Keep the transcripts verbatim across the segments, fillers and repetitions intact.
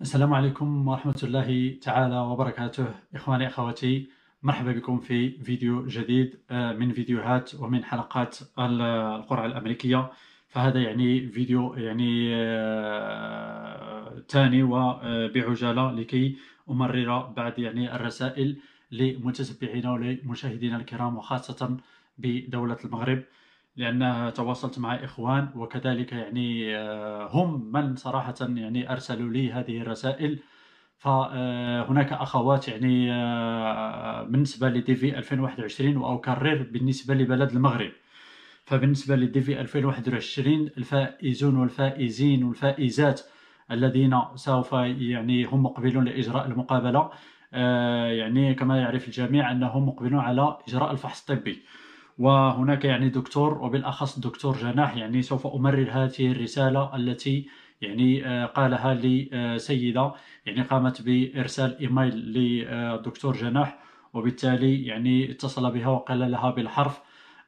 السلام عليكم ورحمة الله تعالى وبركاته. إخواني أخواتي، مرحبا بكم في فيديو جديد من فيديوهات ومن حلقات القرعة الأمريكية. فهذا يعني فيديو يعني ثاني وبعجالة لكي أمرر بعض يعني الرسائل لمتتبعينا ولمشاهدينا الكرام، وخاصة بدولة المغرب، لأن تواصلت مع إخوان وكذلك يعني هم من صراحة يعني أرسلوا لي هذه الرسائل. فهناك أخوات يعني بالنسبة لدي في ألفين وواحد وعشرين، وأكرر بالنسبة لبلد المغرب. فبالنسبة لدي في ألفين وواحد وعشرين الفائزون والفائزين والفائزات الذين سوف يعني هم مقبلون لإجراء المقابلة، يعني كما يعرف الجميع أنهم مقبلون على إجراء الفحص الطبي. وهناك يعني دكتور، وبالاخص دكتور جناح، يعني سوف امرر هذه الرساله التي يعني قالها لي سيده يعني قامت بارسال ايميل للدكتور جناح، وبالتالي يعني اتصل بها وقال لها بالحرف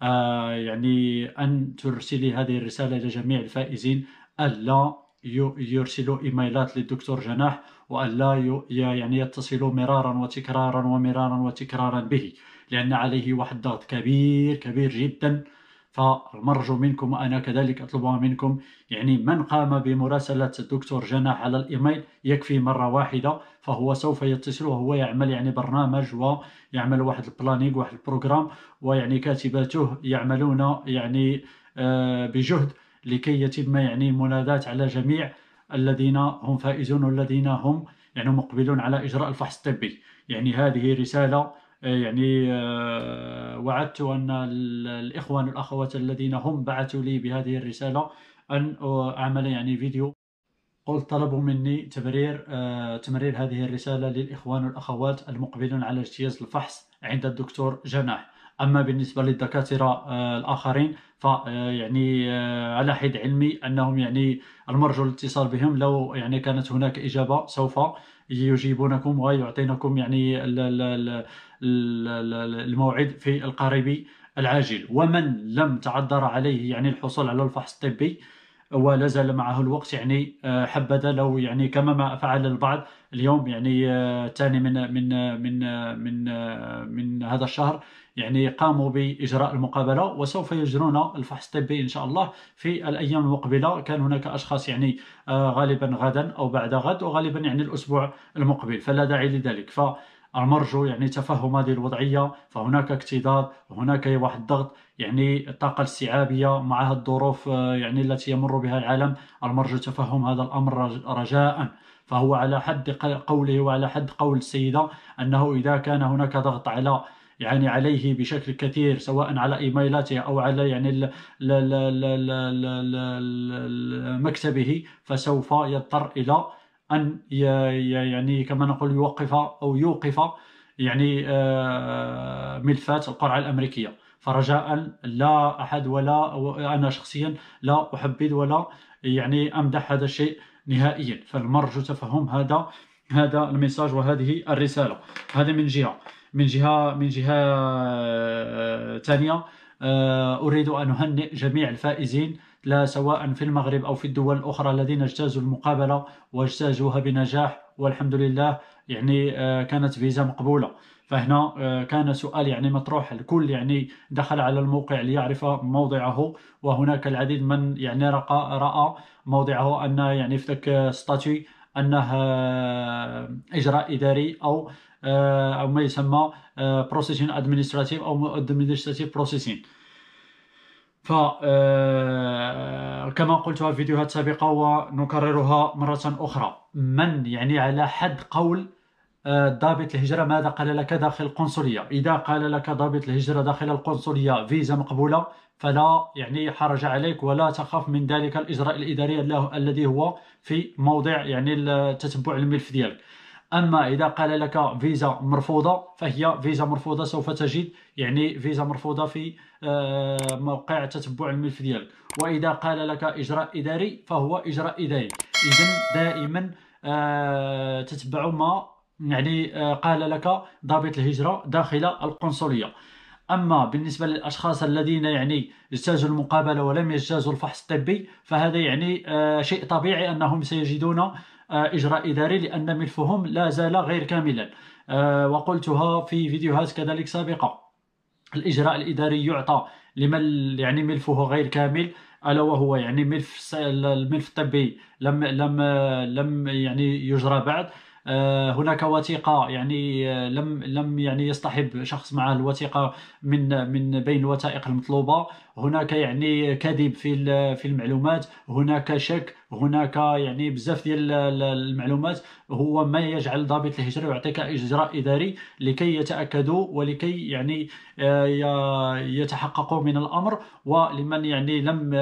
يعني ان ترسلي هذه الرساله لجميع الفائزين، الا يرسلوا ايميلات للدكتور جناح، والا يعني يتصلوا مرارا وتكرارا ومرارا وتكرارا به، لأن عليه واحد ضغط كبير كبير جدا. فمرجو منكم، وأنا كذلك أطلبها منكم، يعني من قام بمراسلة الدكتور جناح على الإيميل يكفي مرة واحدة، فهو سوف يتصل، وهو يعمل يعني برنامج ويعمل واحد البلانينغ واحد البروغرام، ويعني كاتباته يعملون يعني بجهد لكي يتم يعني مناداة على جميع الذين هم فائزون والذين هم يعني مقبلون على إجراء الفحص الطبي. يعني هذه رسالة يعني وعدت أن الإخوان والأخوات الذين هم بعثوا لي بهذه الرسالة أن أعمل يعني فيديو. قلت طلبوا مني تمرير تمرير هذه الرسالة للإخوان والأخوات المقبلون على اجتياز الفحص عند الدكتور جناح. أما بالنسبة للدكاترة الآخرين فيعني على حد علمي أنهم يعني المرجو الاتصال بهم، لو يعني كانت هناك إجابة سوف يجيبونكم ويعطينكم يعني الموعد في القريب العاجل. ومن لم تعذر عليه يعني الحصول على الفحص الطبي ولازال معه الوقت، يعني حبذا لو يعني كما ما فعل البعض اليوم يعني الثاني من من من من من هذا الشهر، يعني قاموا بإجراء المقابلة، وسوف يجرون الفحص الطبي إن شاء الله في الأيام المقبلة. كان هناك أشخاص يعني غالبا غدا أو بعد غد، وغالبا يعني الأسبوع المقبل، فلا داعي لذلك. فالمرجو يعني تفهم هذه الوضعية. فهناك اكتظاظ، هناك واحد الضغط، يعني الطاقة الاستيعابية مع الظروف يعني التي يمر بها العالم، المرجو تفهم هذا الأمر رجاءً. فهو على حد قوله وعلى حد قول السيدة أنه إذا كان هناك ضغط على يعني عليه بشكل كثير، سواء على إيميلاته أو على يعني مكتبه، فسوف يضطر إلى أن يعني كما نقول يوقف أو يوقف يعني ملفات القرعة الأمريكية. فرجاء لا أحد ولا أنا شخصيا لا أحبذ ولا يعني أمدح هذا الشيء نهائيا. فالمرجو تفهم هذا هذا الميساج وهذه الرسالة. هذا من جهة. من جهة من جهة ثانية، أريد أن أهنئ جميع الفائزين، لا سواء في المغرب أو في الدول الأخرى، الذين اجتازوا المقابلة واجتازوها بنجاح، والحمد لله يعني كانت فيزا مقبولة. فهنا كان سؤال يعني مطروح، الكل يعني دخل على الموقع ليعرف موضعه، وهناك العديد من يعني رأى موضعه أن يعني في ذاك ستاتي أنه إجراء إداري أو أو ما يسمى بروسيسين أدمنستراتيف أو أدمنستراتيف بروسيسين. فكما قلتها في فيديوهات سابقة ونكررها مرة أخرى، من يعني على حد قول ضابط الهجرة ماذا قال لك داخل القنصلية، إذا قال لك ضابط الهجرة داخل القنصلية فيزا مقبولة، فلا يعني حرج عليك ولا تخاف من ذلك الإجراء الإداري الذي هو في موضع يعني تتبع الملف ديالك. أما إذا قال لك فيزا مرفوضة، فهي فيزا مرفوضة، سوف تجد يعني فيزا مرفوضة في موقع تتبع الملف ديالك. وإذا قال لك إجراء إداري، فهو إجراء إداري. إذن دائما تتبع ما يعني قال لك ضابط الهجرة داخل القنصلية. أما بالنسبة للأشخاص الذين يعني اجتازوا المقابلة ولم يجتازوا الفحص الطبي، فهذا يعني شيء طبيعي أنهم سيجدون إجراء إداري لأن ملفهم لا زال غير كاملا، وقلتها في فيديوهات كذلك سابقة. الإجراء الإداري يعطى لمن يعني ملفه غير كامل، ألا وهو يعني ملف الملف الطبي لم لم لم يعني يجرى بعد. هناك وثيقة يعني لم لم يعني يصطحب شخص معه الوثيقة من من بين الوثائق المطلوبة. هناك يعني كذب في في المعلومات، هناك شك، هناك يعني بزاف ديال المعلومات. هو ما يجعل ضابط الهجرة يعطيك إجراء إداري لكي يتأكدوا ولكي يعني يتحققوا من الأمر. ولمن يعني لم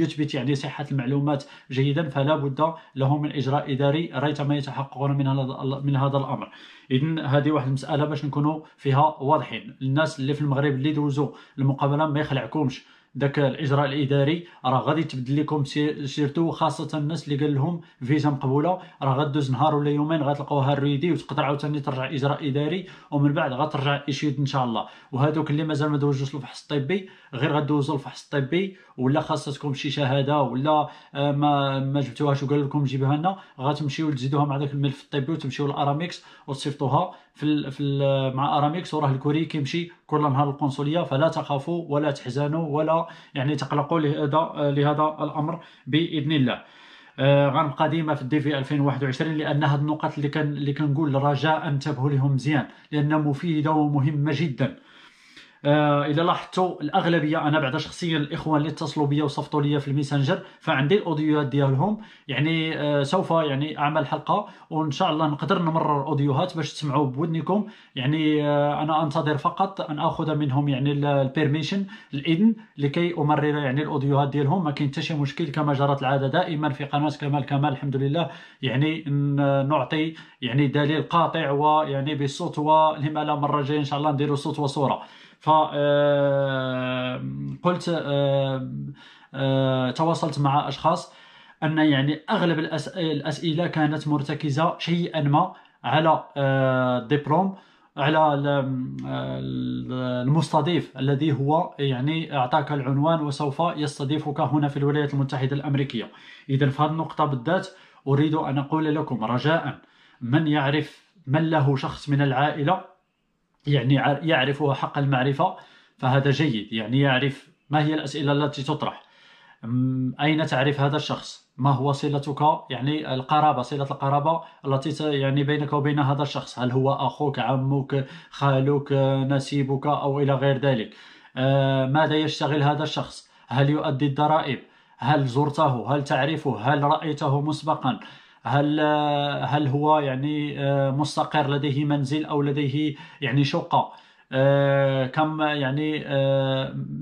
يثبت يعني صحة المعلومات جيدا فلا بد له من إجراء إداري ريثما يتحققون من هذا من هذا الأمر. إذن هذه واحد المسألة باش نكونوا فيها واضحين. الناس اللي في المغرب اللي دوزوا المقابلة ما يخلعكمش داك الاجراء الاداري، راه غادي تبدل لكم سيرتو، خاصه الناس اللي قال لهم فيزا مقبوله، راه غدوز نهار ولا يومين غتلقاوها ريدي وتقدر عاوتاني ترجع اجراء اداري، ومن بعد غترجع ايشيد ان شاء الله. وهذوك اللي مازال ما دوزوش الفحص الطبي غير غدوزوا الفحص الطبي، ولا خاصتكم شي شهاده ولا ما ما جبتوهاش وقال لكم جيبها لنا، غتمشيو تزيدوها مع داك الملف الطبي وتمشيو لاراميكس وتصيفطوها في في مع اراميكس، وراه الكوري كيمشي كل نهار القنصليه. فلا تخافوا ولا تحزنوا ولا يعني تقلقوا لهذا لهذا الامر باذن الله. آه غنبقى ديما في الدي في ألفين وواحد وعشرين، لان هاد النقط اللي كان اللي كنقول رجاء انتبهوا لهم مزيان لان مفيده ومهمه جدا. آه الى لاحظتوا الاغلبيه، انا بعدا شخصيا الاخوان اللي اتصلوا بيا وصفطوا ليا في الميسنجر فعندي الاوديوهات ديالهم، يعني آه سوف يعني اعمل حلقه وان شاء الله نقدر نمرر الاوديوهات باش تسمعوا بودنكم. يعني آه انا انتظر فقط ان اخذ منهم يعني البيرميشن الاذن لكي امرر يعني الاوديوهات ديالهم. ما كاين حتى شي مشكل، كما جرت العاده دائما في قناه كمال كمال الحمد لله يعني نعطي يعني دليل قاطع ويعني بصوت، ولما لا مره جايه ان شاء الله نديروا صوت وصوره. ف قلت آه آه تواصلت مع اشخاص ان يعني اغلب الاسئله كانت مرتكزه شيئا ما على آه الدبلوم، على المستضيف الذي هو يعني اعطاك العنوان وسوف يستضيفك هنا في الولايات المتحده الامريكيه. اذا في هذه النقطه بالذات اريد ان اقول لكم رجاء، من يعرف من له شخص من العائله يعني يعرف حق المعرفة فهذا جيد، يعني يعرف ما هي الأسئلة التي تطرح، أين تعرف هذا الشخص، ما هو صلتك يعني القرابة، صلة القرابة التي يعني بينك وبين هذا الشخص، هل هو أخوك، عمك، خالك، نسيبك أو إلى غير ذلك. ماذا يشتغل هذا الشخص، هل يؤدي الضرائب، هل زرته، هل تعرفه، هل رأيته مسبقا، هل هل هو يعني مستقر، لديه منزل او لديه يعني شقه، كم يعني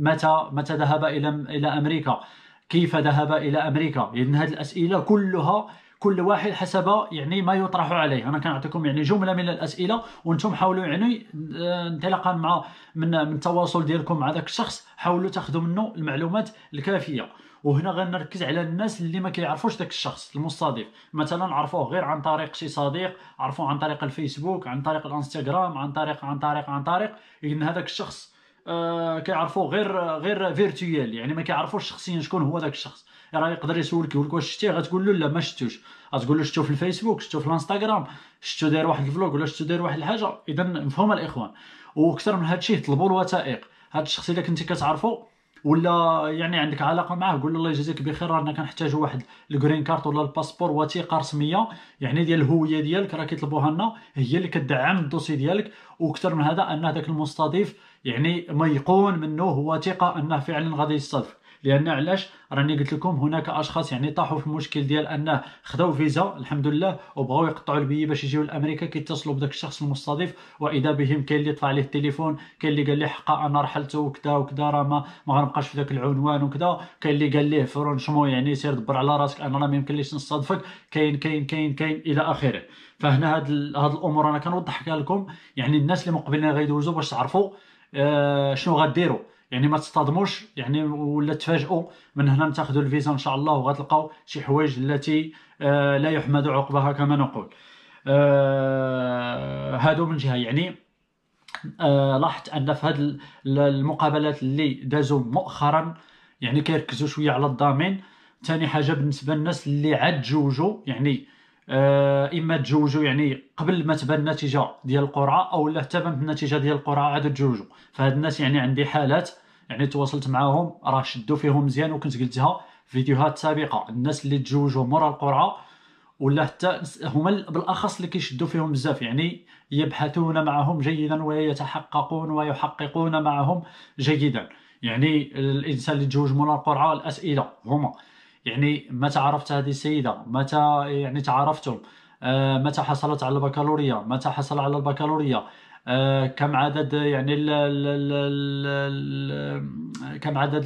متى متى ذهب الى الى امريكا، كيف ذهب الى امريكا. اذن هذه الاسئله كلها كل واحد حسب يعني ما يطرح عليه. انا كنعطيكم يعني جمله من الاسئله وانتم حاولوا يعني انطلاقا مع من من التواصل ديالكم مع ذاك الشخص حاولوا تاخذوا منه المعلومات الكافيه. وهنا غنركز على الناس اللي ما كيعرفوش داك الشخص المستضيف، مثلا عرفوه غير عن طريق شي صديق، عرفوه عن طريق الفيسبوك، عن طريق الانستغرام، عن طريق عن طريق عن طريق. إذن هذاك الشخص آه كيعرفوه غير غير فيرتويال، يعني ما كيعرفوش شخصيا شكون هو داك الشخص. راه يقدر يسولك يقول لك واش شتيه، غتقول له لا ما شفتوش، غتقول له شفتو في الفيسبوك، شفتو في الانستغرام، شفتو داير واحد الفلوق ولا شفتو داير واحد الحاجه. اذا مفهوم الاخوان. واكثر من هادشي طلبوا الوثائق. هاد الشخص الا كنتي كتعرفو ولا يعني عندك علاقه معاه قول له الله يجازيك بخير، رانا كنحتاجوا واحد الجرين كارت ولا الباسبور، وثيقه رسميه يعني ديال الهويه ديالك، راه كيطلبوها لنا، هي اللي كتدعم الدوسي ديالك. واكثر من هذا ان هذاك المستضيف يعني ما يقون منه هو ثقه انه فعلا غادي يستضيف. لان علاش، راني قلت لكم هناك اشخاص يعني طاحوا في المشكل ديال انه خداو فيزا الحمد لله وبغاو يقطعوا البي باش يجيو لامريكا، كيتصلوا بداك الشخص المستضيف واذا بهم كاين اللي طلع عليه التليفون، كاين اللي قال ليه حقا انا رحلت وكذا وكذا، راه ما غنبقاش في ذاك العنوان وكذا، كاين اللي قال ليه فرونشمون يعني سير دبر على راسك انا راه ما يمكنليش نستضيفك، كاين كاين كاين كاين الى اخره. فهنا هاد هاد الامور انا كنوضحها لكم، يعني الناس اللي مقبلين غيدوزوا باش تعرفوا آه شنو غديروا، يعني ما تصطدموش يعني ولا تفاجئوا من هنا تاخذوا الفيزا ان شاء الله وغتلقاو شي حوايج التي آه لا يحمد عقبها كما نقول. آه هادو من جهه. يعني آه لاحظت ان في هاد المقابلات اللي دازوا مؤخرا يعني كيركزوا شويه على الضامن ثاني حاجه بالنسبه للناس اللي عاد تزوجوا، يعني آه اما تزوجوا يعني قبل ما تبان النتيجه ديال القرعه او لا حتى بانت النتيجه ديال القرعه عاد تزوجوا، فهاد الناس يعني عندي حالات يعني تواصلت معاهم راه شدوا فيهم مزيان، وكنت قلتها في فيديوهات سابقه. الناس اللي تزوجوا مورا القرعه ولا حتى هما بالاخص اللي كيشدوا فيهم بزاف، يعني يبحثون معهم جيدا ويتحققون ويحققون معهم جيدا. يعني الانسان اللي تزوج مورا القرعه الاسئله هما يعني متى عرفت هذه السيده، متى يعني تعرفتم، آه متى حصلت على البكالوريا، متى حصل على البكالوريا، آه كم عدد يعني ال ال ال كم عدد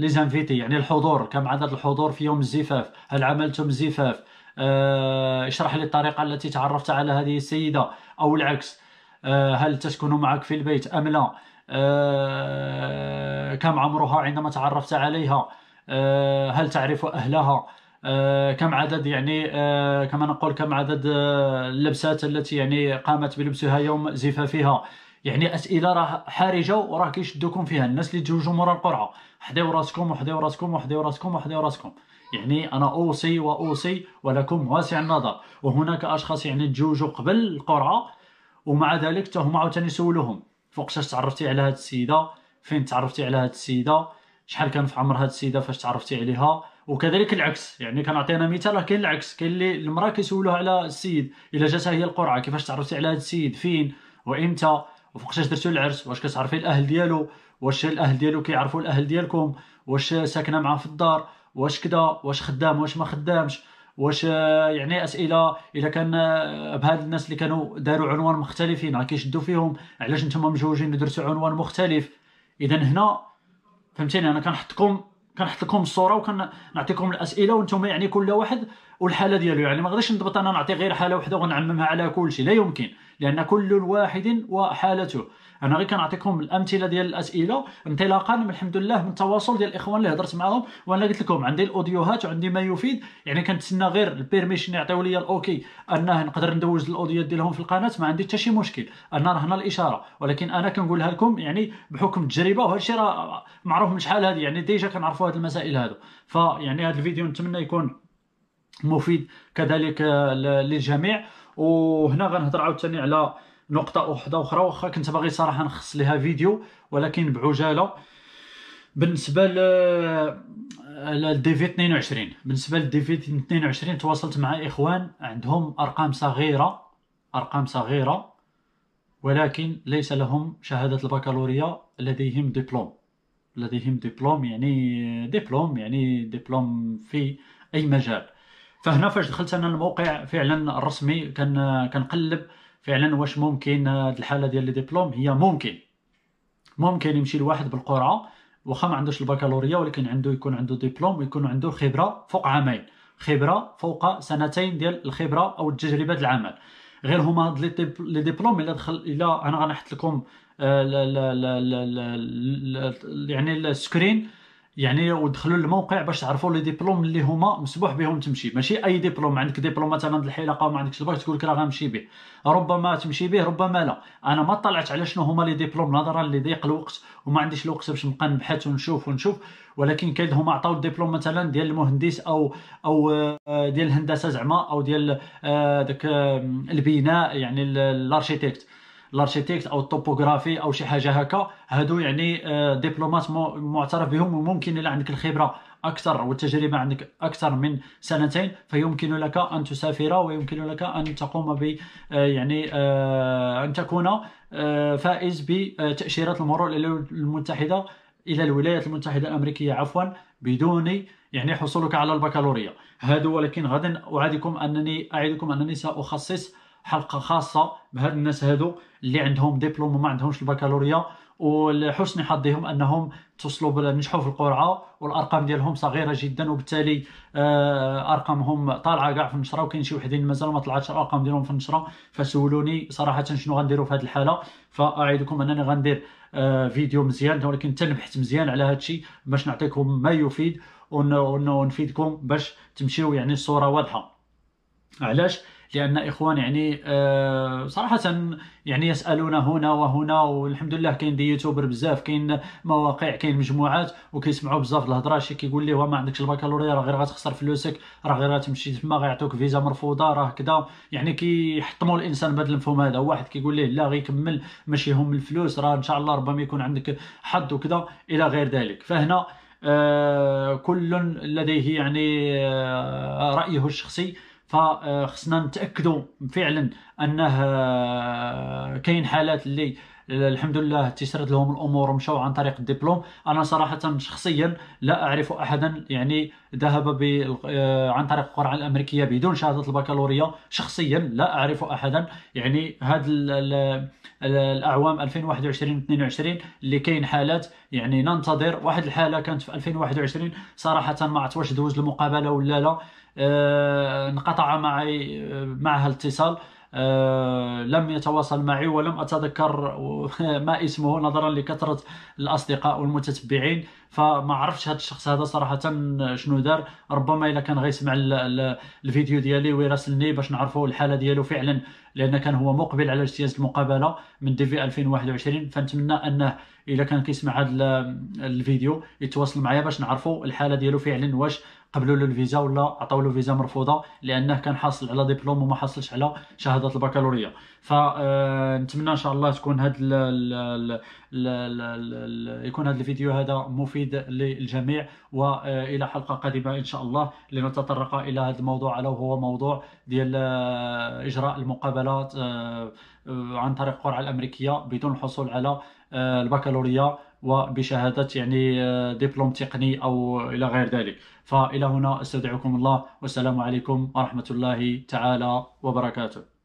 لي زانفيتي يعني الحضور، كم عدد الحضور في يوم الزفاف، هل عملتم زفاف، آه اشرح لي الطريقه التي تعرفت على هذه السيده او العكس، آه هل تسكن معك في البيت ام لا، آه كم عمرها عندما تعرفت عليها، آه هل تعرف أهلها، آه كم عدد يعني آه كما نقول كم عدد آه اللبسات التي يعني قامت بلبسها يوم زفافها. يعني أسئلة راه حرجة وراه كيشدوكم فيها الناس اللي تزوجوا مورا القرعة. حداو راسكم وحداو راسكم وحداو راسكم وحداو راسكم. يعني أنا أوصي وأوصي ولكم واسع النظر. وهناك أشخاص يعني تزوجوا قبل القرعة ومع ذلك حتى هما عاوتاني سولوهم فوقاش تعرفتي على هاد السيده، فين تعرفتي على هاد السيده، شحال كان في عمر هاد السيده فاش تعرفتي عليها، وكذلك العكس. يعني كنعطينا مثال راه كاين العكس، كاين اللي المراه كيسولوها على السيد الا جاتها هي القرعه كيفاش تعرفتي على هاد السيد، فين وامتى وفوقاش درتو العرس، واش كتعرفي الاهل ديالو، واش الاهل ديالو كيعرفوا الاهل ديالكم، واش ساكنه معاه في الدار، واش كذا، واش خدام واش ما خدامش، واش يعني اسئله الا كان بهاد الناس اللي كانوا داروا عنوان مختلفين راه كيشدوا فيهم علاش نتوما مجوجين ودرتوا عنوان مختلف. اذا هنا فهمتيني انا كنحطكم كنحط لكم الصوره وكنعطيكم الاسئله وانتوما يعني كل واحد والحاله ديالو، يعني ما غاديش نضبط انا نعطي غير حاله وحده ونعممها على كل شيء، لا يمكن، لان كل واحد وحالته. انا غير كنعطيكم الامثله ديال الاسئله انطلاقا من الحمد لله من التواصل ديال الاخوان اللي هضرت معاهم، وانا قلت لكم عندي الاوديوهات وعندي ما يفيد، يعني كنتسنى غير البيرميشن يعطيو لي الاوكي انه نقدر ندوز الاوديوهات ديالهم في القناه، ما عندي حتى شي مشكل، انا راه هنا الاشاره، ولكن انا كنقولها لكم يعني بحكم التجربه، وهذا الشيء راه معروف من شحال هذه، يعني ديجا كنعرفوا هذه المسائل هذو. فيعني هذا الفيديو نتمنى يكون مفيد كذلك للجميع. وهنا غنهضر عاوتاني على نقطة وحدة أخرى، واخا كنت باغي صراحة نخص لها فيديو ولكن بعجالة. بالنسبة ل دي في اثنين وعشرين، بالنسبة لدي في اثنين وعشرين تواصلت مع إخوان عندهم أرقام صغيرة، أرقام صغيرة ولكن ليس لهم شهادة البكالوريا، لديهم دبلوم، لديهم دبلوم يعني دبلوم يعني دبلوم في أي مجال. فهنا فاش دخلت أنا الموقع فعلا الرسمي كان كنقلب فعلا واش ممكن هاد الحاله ديال لي ديبلوم هي ممكن ممكن يمشي الواحد بالقرعه واخا ما عندوش البكالوريا ولكن عنده يكون عنده دبلوم ويكون عنده خبره فوق عامين، خبره فوق سنتين ديال الخبره او تجربه العمل. غير هما هاد لي ديبلوم الا دخل الا انا غنحط لكم يعني السكرين يعني ودخلوا للموقع باش تعرفوا لي ديبلوم اللي هما مسموح بهم تمشي، ماشي اي ديبلوم. عندك ديبلوم مثلا الحلاقه وما عندكش الباك تقول لك راه غنمشي به، ربما تمشي به ربما لا. انا ما طلعت على شنو هما لي ديبلوم نظرا لضيق الوقت وما عنديش الوقت باش نبقى نبحث ونشوف ونشوف، ولكن كاين هما عطاو الدبلوم مثلا ديال المهندس او او ديال الهندسه زعما او ديال داك البناء يعني الاركيتيكت الاركيتيكت او الطوبوغرافي او شي حاجه هكا، هادو يعني دبلومات معترف بهم، وممكن الا عندك الخبره اكثر والتجربه عندك اكثر من سنتين فيمكن لك ان تسافر ويمكن لك ان تقوم ب يعني ان تكون فائز بتاشيرات المرور المتحده الى الولايات المتحده الامريكيه عفوا بدون يعني حصولك على البكالوريا هادو. ولكن غدا اعدكم انني اعدكم انني ساخصص حلقه خاصه بهاد الناس هادو اللي عندهم دبلوم وما عندهمش البكالوريا، ولحسن حظهم انهم تصلوا نجحوا في القرعه والارقام ديالهم صغيره جدا، وبالتالي ارقامهم طالعه كاع في النشره، وكاين شي وحدين مازال ما طلعتش الارقام ديالهم في النشره فسولوني صراحه شنو غنديروا في هذه الحاله. فاعدكم انني غندير فيديو مزيان ولكن تنبحث مزيان على هذا الشيء باش نعطيكم ما يفيد ونفيدكم باش تمشيو يعني الصوره واضحه. علاش؟ لأن إخوان يعني أه صراحة يعني يسألون هنا وهنا، والحمد لله كاين دي يوتيوبر بزاف، كاين مواقع، كاين مجموعات، وكيسمعوا بزاف الهضره. شي كيقول ليه ما عندكش البكالوريا راه غير غتخسر فلوسك، راه غير غتمشي تما غيعطوك فيزا مرفوضه، راه كذا. يعني كيحطموا الانسان بهذا المفهوم هذا. واحد كيقول ليه لا غير كمل ماشي هم الفلوس، راه ان شاء الله ربما يكون عندك حظ وكذا الى غير ذلك. فهنا آه كل لديه يعني آه رأيه الشخصي، فخصنا نتأكدوا فعلا أنه آه كاين حالات اللي الحمد لله تيسرد لهم الأمور ومشاو عن طريق الدبلوم. أنا صراحة شخصيا لا أعرف أحدا يعني ذهب آه عن طريق القرعة الأمريكية بدون شهادة البكالوريا، شخصيا لا أعرف أحدا. يعني هاد الأعوام ألفين وواحد وعشرين ألفين واثنين وعشرين اللي كاين حالات، يعني ننتظر. واحد الحالة كانت في ألفين وواحد وعشرين صراحة ما عرفتش دوز المقابلة ولا لا، آه انقطع معي معها الاتصال، أه لم يتواصل معي ولم أتذكر ما اسمه نظرا لكثرة الأصدقاء والمتتبعين، فما عرفتش هذا الشخص هذا صراحة شنو دار. ربما إلا كان غيسمع الفيديو ديالي ويراسلني باش نعرفوا الحالة ديالو فعلا، لأن كان هو مقبل على اجتياز المقابلة من دي في ألفين وواحد وعشرين. فنتمنى أنه إلا كان كيسمع هذا الفيديو يتواصل معايا باش نعرفوا الحالة ديالو فعلا، واش قبلوا له الفيزا ولا عطاو له فيزا مرفوضه، لانه كان حاصل على دبلوم وما حاصلش على شهاده البكالوريا. فنتمنى ان شاء الله تكون هذا يكون هذا الفيديو هذا مفيد للجميع، والى حلقه قادمه ان شاء الله لنتطرق الى هذا الموضوع، على وهو موضوع ديال اجراء المقابلات عن طريق القرعه الامريكيه بدون الحصول على البكالوريا وبشهادة يعني دبلوم تقني أو إلى غير ذلك. فإلى هنا استودعكم الله، والسلام عليكم ورحمة الله تعالى وبركاته.